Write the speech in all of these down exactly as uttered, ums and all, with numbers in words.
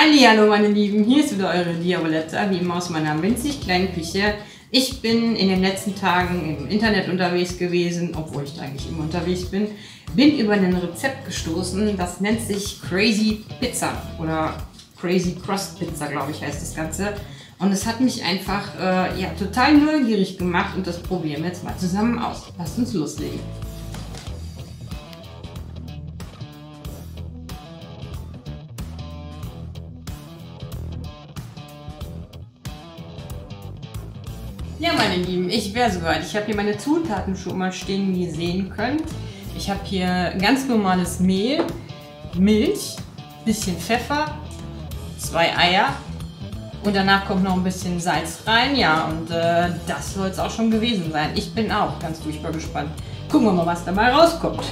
Hallihallo meine Lieben, hier ist wieder eure Diavoletta, wie immer aus meiner winzig kleinen Küche. Ich bin in den letzten Tagen im Internet unterwegs gewesen, obwohl ich da eigentlich immer unterwegs bin, bin über ein Rezept gestoßen, das nennt sich Crazy Pizza oder Crazy Crust Pizza, glaube ich, heißt das Ganze. Und es hat mich einfach äh, ja, total neugierig gemacht und das probieren wir jetzt mal zusammen aus. Lasst uns loslegen. Ja, meine Lieben, ich wäre soweit. Ich habe hier meine Zutaten schon mal stehen, wie ihr sehen könnt. Ich habe hier ganz normales Mehl, Milch, bisschen Pfeffer, zwei Eier und danach kommt noch ein bisschen Salz rein. Ja, und äh, das soll es auch schon gewesen sein. Ich bin auch ganz durchbar gespannt. Gucken wir mal, was dabei rauskommt.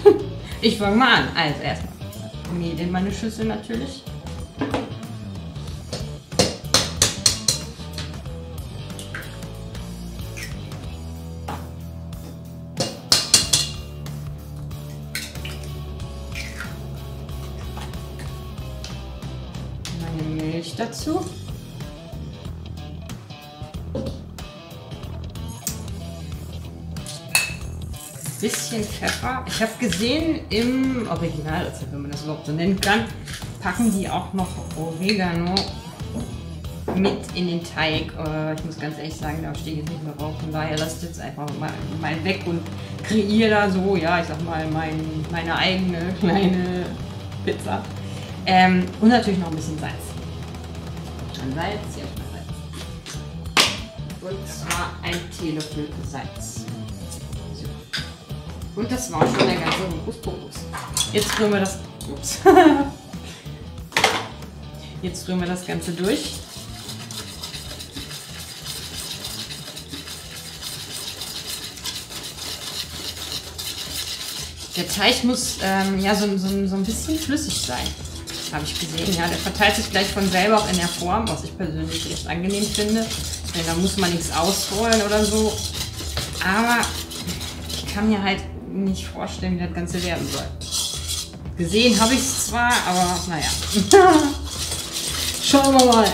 Ich fange mal an. Also erstmal Mehl in meine Schüssel natürlich. Milch dazu. Bisschen Pfeffer. Ich habe gesehen im Original, also wenn man das überhaupt so nennen kann, packen die auch noch Oregano mit in den Teig. Ich muss ganz ehrlich sagen, da stehe ich jetzt nicht mehr drauf. Von daher lasst jetzt einfach mal, mal weg und kreiere da so, ja, ich sag mal, mein, meine eigene kleine Pizza. Ähm, und natürlich noch ein bisschen Salz. Dann Salz, hier ist mal Salz. Und zwar ein Teelöffel Salz. So. Und das war schon der ganze Hokuspokus. Jetzt rühren wir das. Ups. Jetzt rühren wir das Ganze durch. Der Teig muss ähm, ja, so, so, so ein bisschen flüssig sein. Habe ich gesehen, ja, der verteilt sich gleich von selber auch in der Form, was ich persönlich echt angenehm finde, denn da muss man nichts ausrollen oder so, aber ich kann mir halt nicht vorstellen, wie das Ganze werden soll. Gesehen habe ich es zwar, aber naja, schauen wir mal.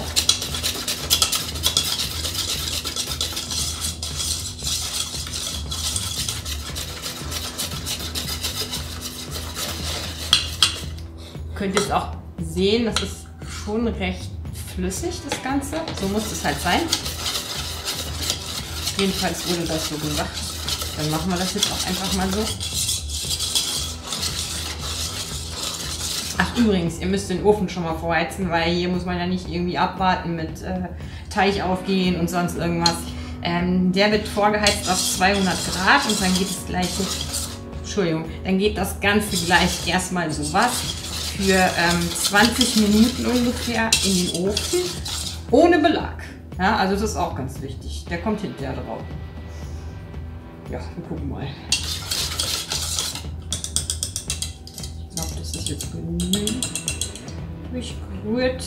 Ihr könnt jetzt auch sehen, das ist schon recht flüssig, das Ganze. So muss es halt sein. Jedenfalls wurde das so gesagt. Dann machen wir das jetzt auch einfach mal so. Ach übrigens, ihr müsst den Ofen schon mal vorheizen, weil hier muss man ja nicht irgendwie abwarten mit äh, Teig aufgehen und sonst irgendwas. Ähm, der wird vorgeheizt auf zweihundert Grad und dann geht das gleiche, Entschuldigung, dann geht das Ganze gleich erstmal so was. Für ähm, zwanzig Minuten ungefähr in den Ofen, ohne Belag. Ja, also das ist auch ganz wichtig. Der kommt hinterher drauf. Ja, wir gucken mal. Ich glaube, das ist jetzt genügend durchgerührt.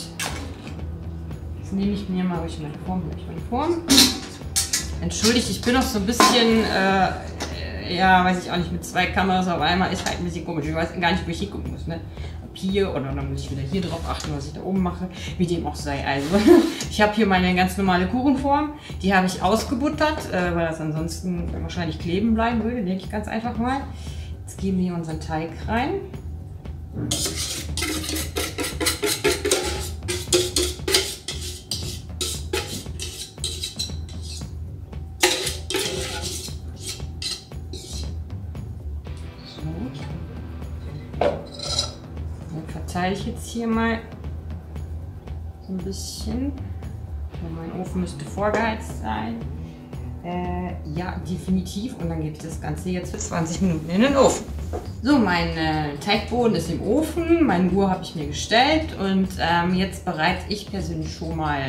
Jetzt nehme ich mir mal ruhig meine Form, ich meine Form. Entschuldigt, ich bin noch so ein bisschen... Äh, ja, weiß ich auch nicht, mit zwei Kameras auf einmal ist halt ein bisschen komisch. Ich weiß gar nicht, wo ich hier gucken muss, ne? Ob hier oder dann muss ich wieder hier drauf achten, was ich da oben mache, wie dem auch sei. Also, ich habe hier meine ganz normale Kuchenform, die habe ich ausgebuttert, äh, weil das ansonsten wahrscheinlich kleben bleiben würde, denke ich ganz einfach mal. Jetzt geben wir hier unseren Teig rein. Verteile ich jetzt hier mal so ein bisschen. Mein Ofen müsste vorgeheizt sein. Äh, ja, definitiv. Und dann gebe ich das Ganze jetzt für zwanzig Minuten in den Ofen. So, mein äh, Teigboden ist im Ofen. Meine Uhr habe ich mir gestellt. Und ähm, jetzt bereite ich persönlich schon mal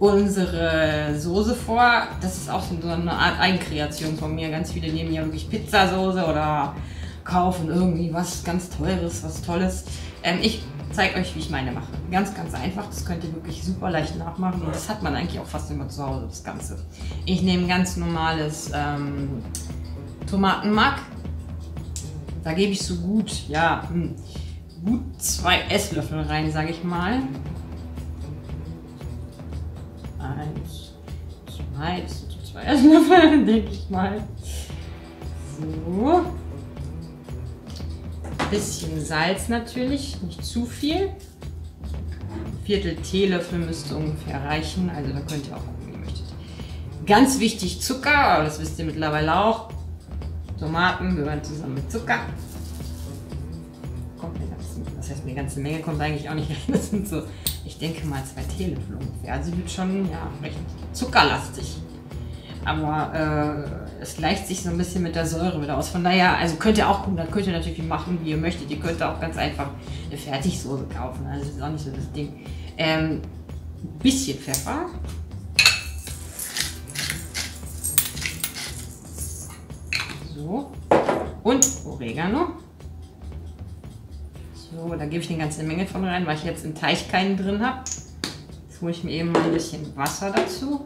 unsere Soße vor. Das ist auch so eine Art Eigenkreation von mir. Ganz viele nehmen ja wirklich Pizzasoße oder kaufen irgendwie was ganz Teures, was Tolles. Ähm, ich zeige euch, wie ich meine mache. Ganz, ganz einfach. Das könnt ihr wirklich super leicht nachmachen. Und das hat man eigentlich auch fast immer zu Hause, das Ganze. Ich nehme ganz normales ähm, Tomatenmark. Da gebe ich so gut, ja, gut zwei Esslöffel rein, sage ich mal. zu zwei, das sind zu zwei Esslöffel, denke ich mal. So. Ein bisschen Salz natürlich, nicht zu viel. Ein Viertel Teelöffel müsste ungefähr reichen, also da könnt ihr auch, wenn ihr möchtet. Ganz wichtig Zucker, aber das wisst ihr mittlerweile auch. Tomaten gehören zusammen mit Zucker. Kommt eine ganze, das heißt, eine ganze Menge kommt eigentlich auch nicht rein. Das sind so, ich denke mal, zwei Teelöffel ungefähr. Also wird schon ja, recht zuckerlastig. Aber äh, es gleicht sich so ein bisschen mit der Säure wieder aus. Von daher, also könnt ihr auch gucken, da könnt ihr natürlich machen, wie ihr möchtet. Ihr könnt auch ganz einfach eine Fertigsoße kaufen. Also das ist auch nicht so das Ding. Ähm, ein bisschen Pfeffer. So. Und Oregano. So, da gebe ich eine ganze Menge von rein, weil ich jetzt im Teig keinen drin habe. Jetzt hole ich mir eben mal ein bisschen Wasser dazu.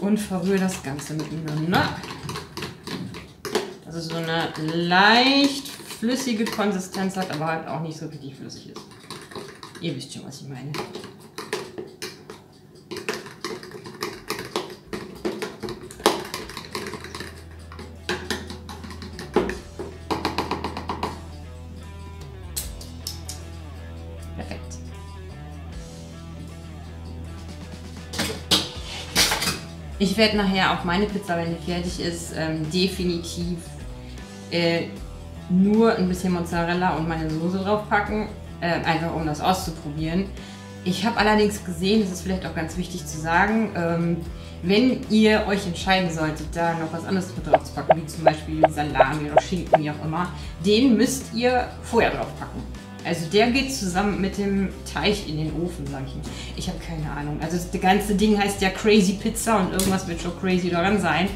Und verrühre das Ganze miteinander. Dass es so eine leicht flüssige Konsistenz hat, aber halt auch nicht so richtig flüssig ist. Ihr wisst schon, was ich meine. Ich werde nachher auch meine Pizza, wenn die fertig ist, ähm, definitiv äh, nur ein bisschen Mozzarella und meine Soße draufpacken, äh, einfach um das auszuprobieren. Ich habe allerdings gesehen, das ist vielleicht auch ganz wichtig zu sagen, ähm, wenn ihr euch entscheiden solltet, da noch was anderes mit drauf zu packen, wie zum Beispiel Salami oder Schinken, wie auch immer, den müsst ihr vorher draufpacken. Also der geht zusammen mit dem Teig in den Ofen, sag ich mal. Ich habe keine Ahnung. Also das ganze Ding heißt ja Crazy Pizza und irgendwas wird schon crazy daran sein.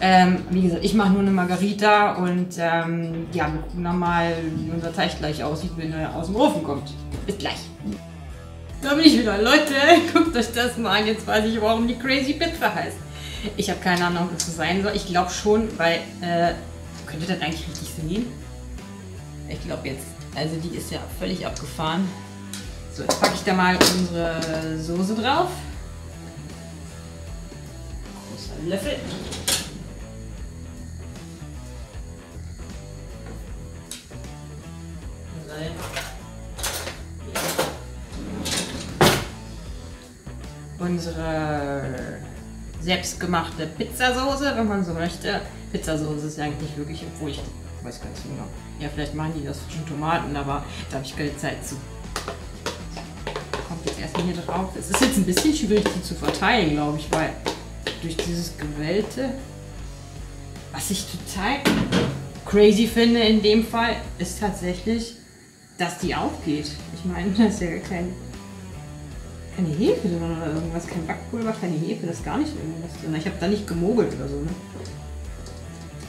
Ähm, wie gesagt, ich mache nur eine Margarita und ähm, ja, wir gucken dann mal, wie unser Teig gleich aussieht, wenn er aus dem Ofen kommt. Bis gleich. Da bin ich wieder. Leute, guckt euch das mal an. Jetzt weiß ich, warum die Crazy Pizza heißt. Ich habe keine Ahnung, was das sein soll. Ich glaube schon, weil... Äh, könnt ihr das eigentlich richtig sehen? Ich glaube jetzt... Also die ist ja völlig abgefahren. So, jetzt packe ich da mal unsere Soße drauf. Großer Löffel. Unsere selbstgemachte Pizzasoße, wenn man so möchte. Pizzasoße ist ja eigentlich wirklich, obwohl ich weiß gar nicht genau. Ja, vielleicht machen die das frischen Tomaten, aber da habe ich keine Zeit zu. Kommt jetzt erstmal hier drauf. Es ist jetzt ein bisschen schwierig, die zu verteilen, glaube ich, weil durch dieses Gewellte, was ich total crazy finde in dem Fall, ist tatsächlich, dass die aufgeht. Ich meine, das ist ja kein, keine Hefe drin oder irgendwas, kein Backpulver, keine Hefe, das ist gar nicht irgendwas drin. Ich habe da nicht gemogelt oder so, ne?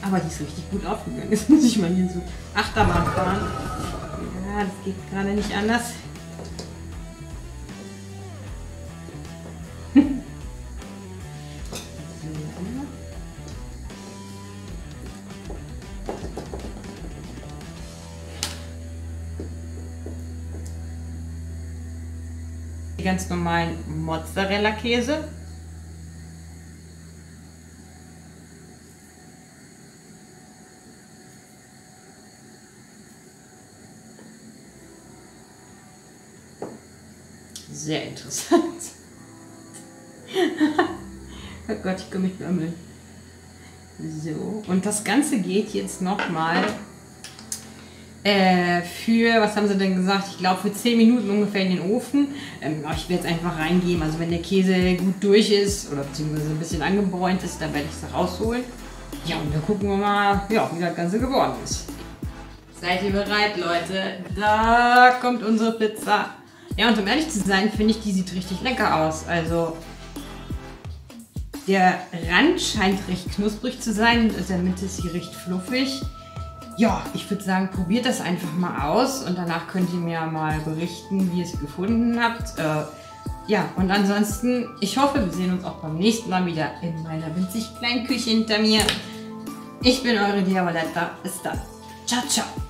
Aber die ist richtig gut aufgegangen. Jetzt muss ich mal hier so Achterbahn fahren. Ja, das geht gerade nicht anders. Die ganz normalen Mozzarella-Käse. Sehr interessant. Oh Gott, ich komme nicht mehr mit. So, und das Ganze geht jetzt nochmal äh, für, was haben sie denn gesagt? Ich glaube für zehn Minuten ungefähr in den Ofen. Ähm, ich werde jetzt einfach reingeben. Also wenn der Käse gut durch ist oder beziehungsweise ein bisschen angebräunt ist, dann werde ich es rausholen. Ja, und dann gucken wir mal, ja, wie das Ganze geworden ist. Seid ihr bereit, Leute? Da kommt unsere Pizza. Ja, und um ehrlich zu sein, finde ich, die sieht richtig lecker aus. Also der Rand scheint recht knusprig zu sein, in der Mitte ist sie recht fluffig. Ja, ich würde sagen, probiert das einfach mal aus und danach könnt ihr mir mal berichten, wie ihr es gefunden habt. Äh, ja, und ansonsten, ich hoffe, wir sehen uns auch beim nächsten Mal wieder in meiner winzig kleinen Küche hinter mir. Ich bin eure Diavoletta. Bis dann. Ciao, ciao.